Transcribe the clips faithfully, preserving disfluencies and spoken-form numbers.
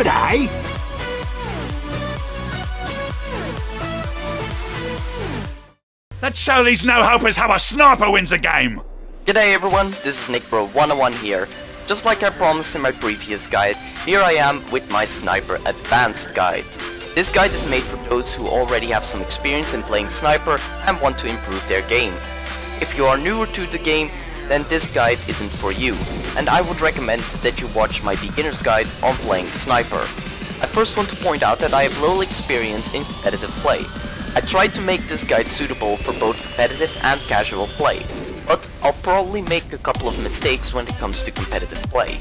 could I? Let's show these no-hopers how a sniper wins a game! G'day everyone, this is Nick Bro one oh one here. Just like I promised in my previous guide, here I am with my Sniper Advanced guide. This guide is made for those who already have some experience in playing Sniper and want to improve their game. If you are newer to the game, then this guide isn't for you, and I would recommend that you watch my beginner's guide on playing Sniper. I first want to point out that I have little experience in competitive play. I tried to make this guide suitable for both competitive and casual play, but I'll probably make a couple of mistakes when it comes to competitive play.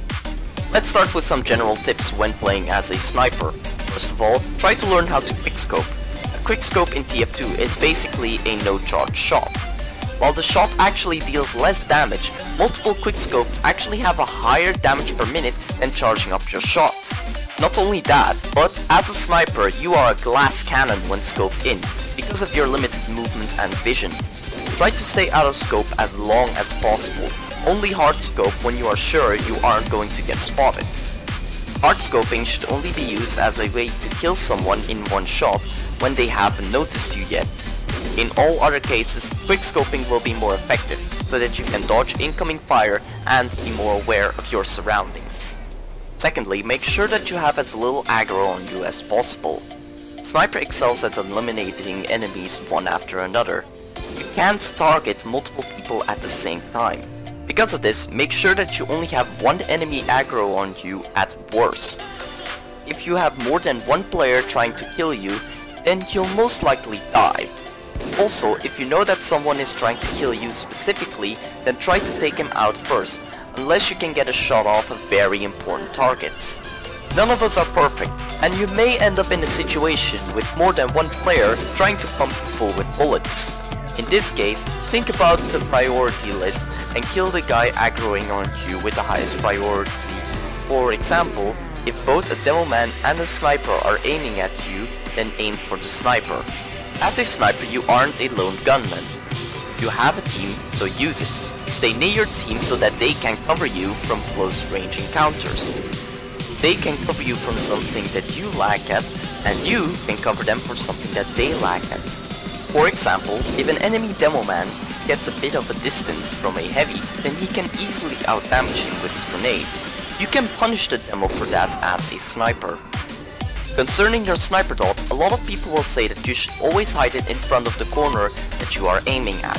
Let's start with some general tips when playing as a sniper. First of all, try to learn how to quickscope. A quickscope in T F two is basically a no-charge shot. While the shot actually deals less damage, multiple quickscopes actually have a higher damage per minute than charging up your shot. Not only that, but as a sniper you are a glass cannon when scoped in, because of your limited movement and vision. Try to stay out of scope as long as possible, only hard scope when you are sure you aren't going to get spotted. Hard scoping should only be used as a way to kill someone in one shot when they haven't noticed you yet. In all other cases, quick scoping will be more effective, so that you can dodge incoming fire and be more aware of your surroundings. Secondly, make sure that you have as little aggro on you as possible. Sniper excels at eliminating enemies one after another. You can't target multiple people at the same time. Because of this, make sure that you only have one enemy aggro on you at worst. If you have more than one player trying to kill you, then you'll most likely die. Also, if you know that someone is trying to kill you specifically, then try to take him out first, unless you can get a shot off of very important targets. None of us are perfect, and you may end up in a situation with more than one player trying to pump you full with bullets. In this case, think about the priority list and kill the guy aggroing on you with the highest priority. For example, if both a demo man and a sniper are aiming at you, then aim for the sniper. As a sniper, you aren't a lone gunman. You have a team, so use it. Stay near your team so that they can cover you from close range encounters. They can cover you from something that you lack at, and you can cover them for something that they lack at. For example, if an enemy demo man gets a bit of a distance from a heavy, then he can easily outdamage him with his grenades. You can punish the demo for that as a sniper. Concerning your sniper dot, a lot of people will say that you should always hide it in front of the corner that you are aiming at.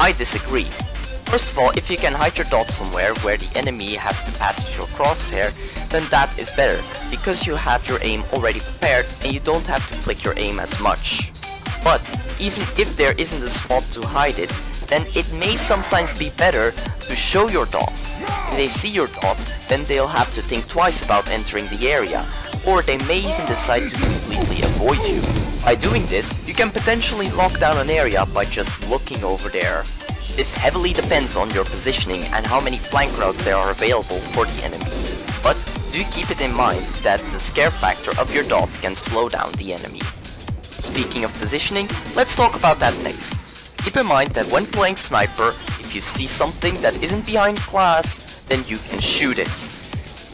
I disagree. First of all, if you can hide your dot somewhere where the enemy has to pass your crosshair, then that is better, because you have your aim already prepared and you don't have to click your aim as much. But even if there isn't a spot to hide it, then it may sometimes be better to show your dot. If they see your dot, then they'll have to think twice about entering the area, or they may even decide to completely avoid you. By doing this, you can potentially lock down an area by just looking over there. This heavily depends on your positioning and how many flank routes there are available for the enemy. But do keep it in mind that the scare factor of your dot can slow down the enemy. Speaking of positioning, let's talk about that next. Keep in mind that when playing sniper, if you see something that isn't behind glass, then you can shoot it.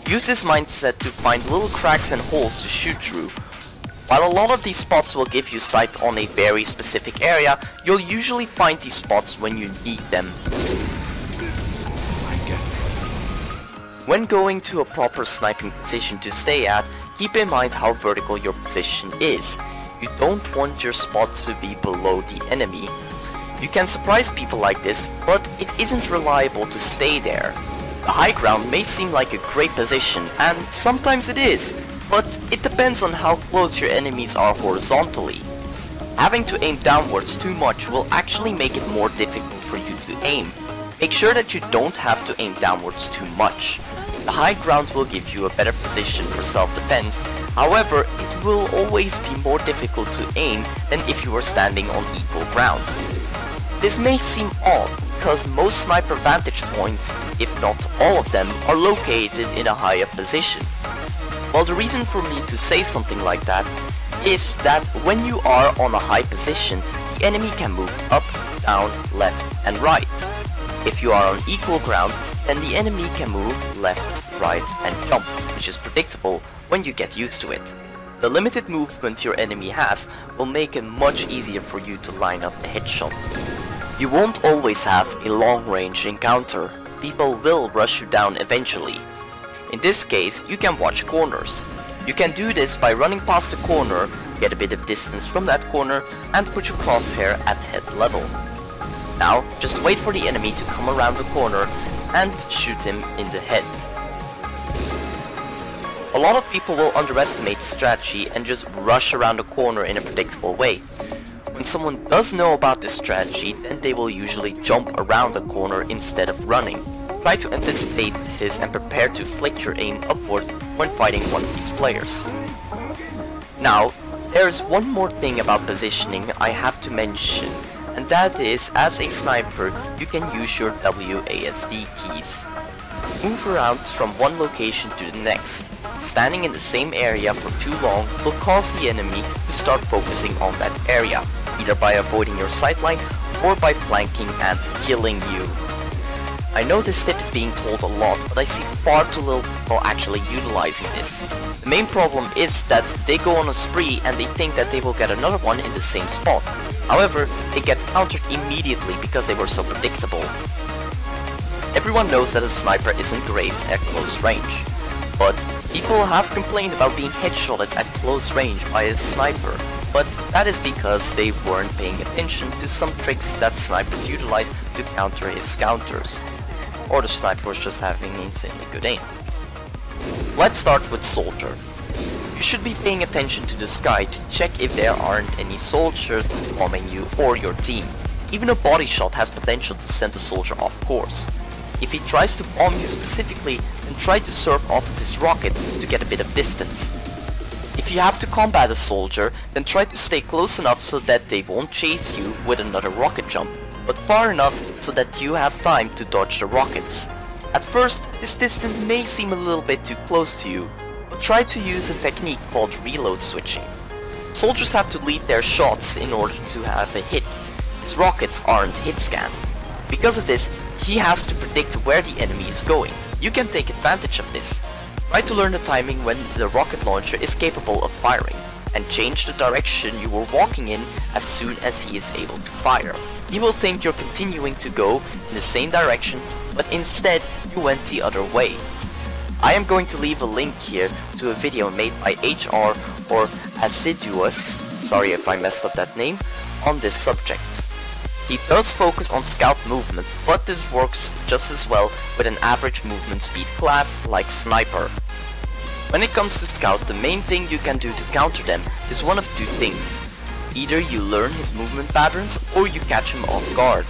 Use this mindset to find little cracks and holes to shoot through. While a lot of these spots will give you sight on a very specific area, you'll usually find these spots when you need them. When going to a proper sniping position to stay at, keep in mind how vertical your position is. You don't want your spots to be below the enemy. You can surprise people like this, but it isn't reliable to stay there. The high ground may seem like a great position, and sometimes it is, but it depends on how close your enemies are horizontally. Having to aim downwards too much will actually make it more difficult for you to aim. Make sure that you don't have to aim downwards too much. The high ground will give you a better position for self-defense, however it will always be more difficult to aim than if you were standing on equal grounds. This may seem odd, because most sniper vantage points, if not all of them, are located in a higher position. Well, the reason for me to say something like that is that when you are on a high position, the enemy can move up, down, left and right. If you are on equal ground, then the enemy can move left, right and jump, which is predictable when you get used to it. The limited movement your enemy has will make it much easier for you to line up a headshot. You won't always have a long-range encounter. People will rush you down eventually. In this case, you can watch corners. You can do this by running past a corner, get a bit of distance from that corner, and put your crosshair at head level. Now, just wait for the enemy to come around the corner and shoot him in the head. A lot of people will underestimate the strategy and just rush around a corner in a predictable way. When someone does know about this strategy, then they will usually jump around a corner instead of running. Try to anticipate this and prepare to flick your aim upwards when fighting one of these players. Now, there is one more thing about positioning I have to mention, and that is, as a sniper, you can use your W A S D keys. Move around from one location to the next. Standing in the same area for too long will cause the enemy to start focusing on that area, either by avoiding your sightline or by flanking and killing you. I know this tip is being told a lot, but I see far too little people actually utilizing this. The main problem is that they go on a spree and they think that they will get another one in the same spot. However, they get countered immediately because they were so predictable. Everyone knows that a sniper isn't great at close range, but people have complained about being headshotted at close range by a sniper, but that is because they weren't paying attention to some tricks that snipers utilize to counter his counters, or the sniper was just having insanely good aim. Let's start with soldier. You should be paying attention to the sky to check if there aren't any soldiers bombing you or your team. Even a body shot has potential to send a soldier off course. If he tries to bomb you specifically, then try to surf off of his rockets to get a bit of distance. If you have to combat a soldier, then try to stay close enough so that they won't chase you with another rocket jump, but far enough so that you have time to dodge the rockets. At first, this distance may seem a little bit too close to you, but try to use a technique called reload switching. Soldiers have to lead their shots in order to have a hit. His rockets aren't hitscan. Because of this, he has to predict where the enemy is going. You can take advantage of this. Try to learn the timing when the rocket launcher is capable of firing, and change the direction you were walking in as soon as he is able to fire. He will think you're continuing to go in the same direction, but instead you went the other way. I am going to leave a link here to a video made by H R or Asiduous, sorry if I messed up that name, on this subject. He does focus on scout movement, but this works just as well with an average movement speed class like sniper. When it comes to scout, the main thing you can do to counter them is one of two things. Either you learn his movement patterns or you catch him off guard.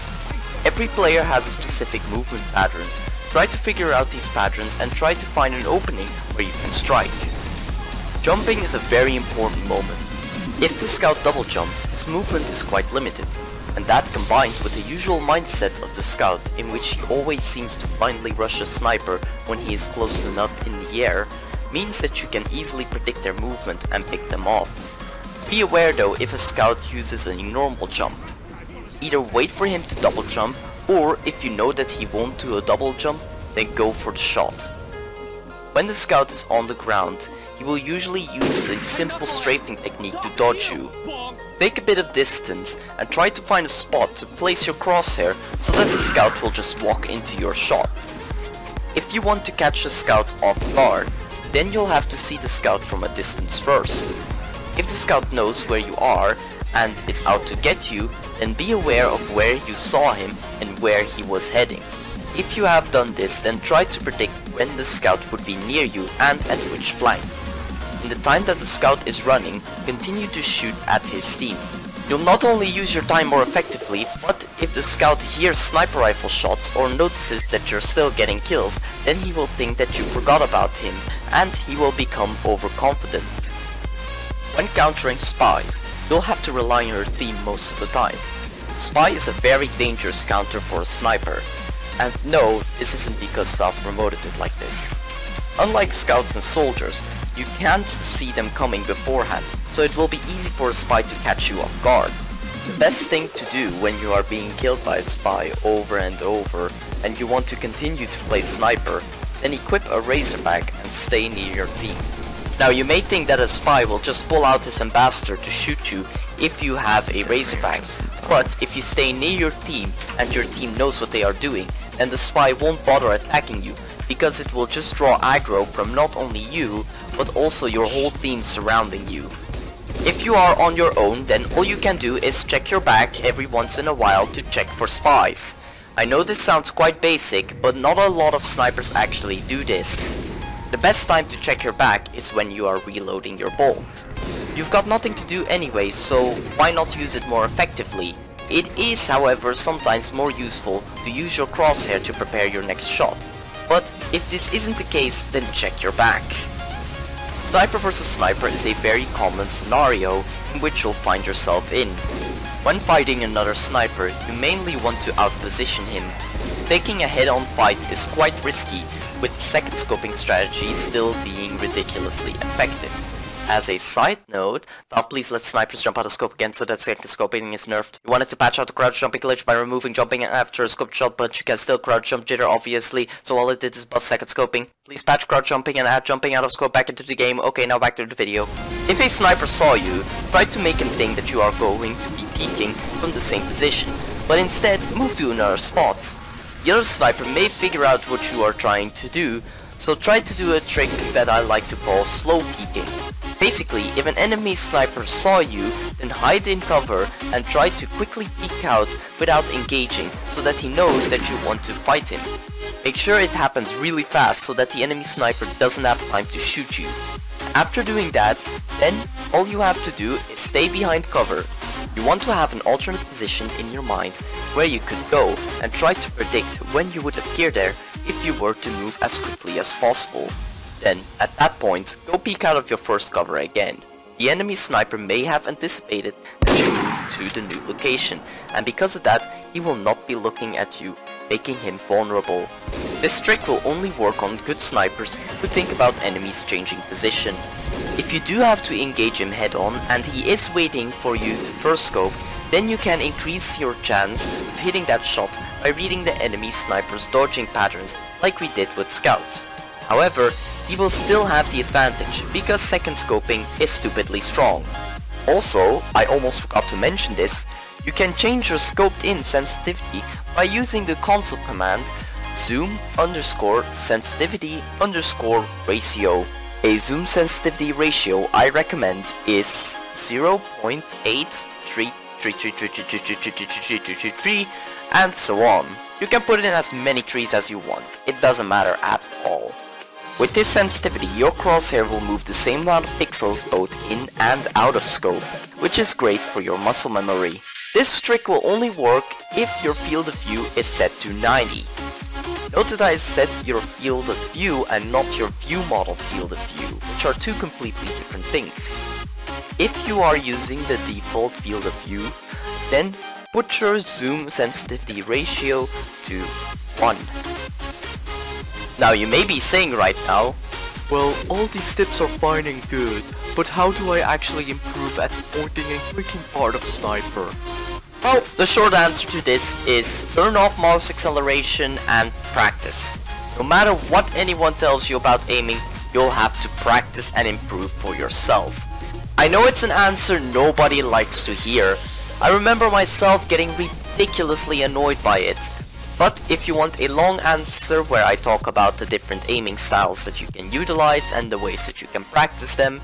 Every player has a specific movement pattern. Try to figure out these patterns and try to find an opening where you can strike. Jumping is a very important moment. If the scout double jumps, his movement is quite limited. And that combined with the usual mindset of the scout, in which he always seems to blindly rush a sniper when he is close enough in the air, means that you can easily predict their movement and pick them off. Be aware though if a scout uses a normal jump. Either wait for him to double jump, or if you know that he won't do a double jump, then go for the shot. When the scout is on the ground, he will usually use a simple strafing technique to dodge you. Take a bit of distance and try to find a spot to place your crosshair so that the scout will just walk into your shot. If you want to catch a scout off guard, then you'll have to see the scout from a distance first. If the scout knows where you are and is out to get you, then be aware of where you saw him and where he was heading. If you have done this, then try to predict when the scout would be near you and at which flank. In the time that the scout is running, continue to shoot at his team. You'll not only use your time more effectively, but if the scout hears sniper rifle shots or notices that you're still getting kills, then he will think that you forgot about him and he will become overconfident. When countering spies, you'll have to rely on your team most of the time. Spy is a very dangerous counter for a sniper. And no, this isn't because Valve promoted it like this. Unlike scouts and soldiers, you can't see them coming beforehand, so it will be easy for a spy to catch you off guard. The best thing to do when you are being killed by a spy over and over and you want to continue to play sniper, then equip a Razorback and stay near your team. Now you may think that a spy will just pull out his ambassador to shoot you if you have a Razorback, but if you stay near your team and your team knows what they are doing, then the spy won't bother attacking you, because it will just draw aggro from not only you, but also your whole team surrounding you. If you are on your own, then all you can do is check your back every once in a while to check for spies. I know this sounds quite basic, but not a lot of snipers actually do this. The best time to check your back is when you are reloading your bolt. You've got nothing to do anyway, so why not use it more effectively? It is, however, sometimes more useful to use your crosshair to prepare your next shot. But if this isn't the case, then check your back. Sniper versus sniper is a very common scenario in which you'll find yourself in. When fighting another sniper, you mainly want to outposition him. Taking a head-on fight is quite risky, with the second scoping strategy still being ridiculously effective. As a side note, Valve please let snipers jump out of scope again so that second scoping is nerfed. You wanted to patch out the crouch jumping glitch by removing jumping after a scoped shot, but you can still crouch jump jitter obviously, so all it did is buff second scoping. Please patch crouch jumping and add jumping out of scope back into the game. Okay, now back to the video. If a sniper saw you, try to make him think that you are going to be peeking from the same position, but instead move to another spot. The other sniper may figure out what you are trying to do, so try to do a trick that I like to call slow peeking. Basically, if an enemy sniper saw you, then hide in cover and try to quickly peek out without engaging so that he knows that you want to fight him. Make sure it happens really fast so that the enemy sniper doesn't have time to shoot you. After doing that, then all you have to do is stay behind cover. You want to have an alternate position in your mind where you could go and try to predict when you would appear there if you were to move as quickly as possible. Then, at that point, go peek out of your first cover again. The enemy sniper may have anticipated that you move to the new location, and because of that, he will not be looking at you, making him vulnerable. This trick will only work on good snipers who think about enemies changing position. If you do have to engage him head-on and he is waiting for you to first scope, then you can increase your chance of hitting that shot by reading the enemy sniper's dodging patterns like we did with Scout. However, he will still have the advantage because second scoping is stupidly strong. Also, I almost forgot to mention this, you can change your scoped in sensitivity by using the console command zoom underscore sensitivity underscore ratio. A zoom sensitivity ratio I recommend is zero point eight three three three three three three three three three three three and so on. You can put in as many trees as you want, it doesn't matter at all. With this sensitivity, your crosshair will move the same amount of pixels both in and out of scope, which is great for your muscle memory. This trick will only work if your field of view is set to ninety. Note that I set your field of view and not your view model field of view, which are two completely different things. If you are using the default field of view, then put your zoom sensitivity ratio to one. Now you may be saying right now, well, all these tips are fine and good, but how do I actually improve at the pointing and clicking part of sniper? Well, the short answer to this is turn off mouse acceleration and practice. No matter what anyone tells you about aiming, you'll have to practice and improve for yourself. I know it's an answer nobody likes to hear. I remember myself getting ridiculously annoyed by it. But if you want a long answer where I talk about the different aiming styles that you can utilize and the ways that you can practice them,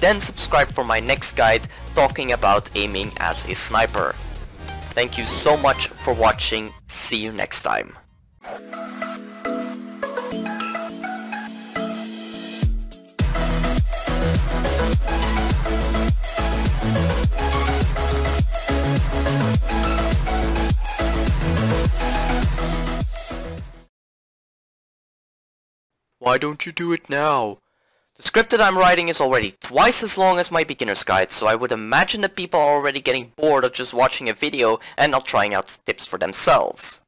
then subscribe for my next guide talking about aiming as a sniper. Thank you so much for watching, see you next time. Why don't you do it now? The script that I'm writing is already twice as long as my beginner's guide, so I would imagine that people are already getting bored of just watching a video and not trying out tips for themselves.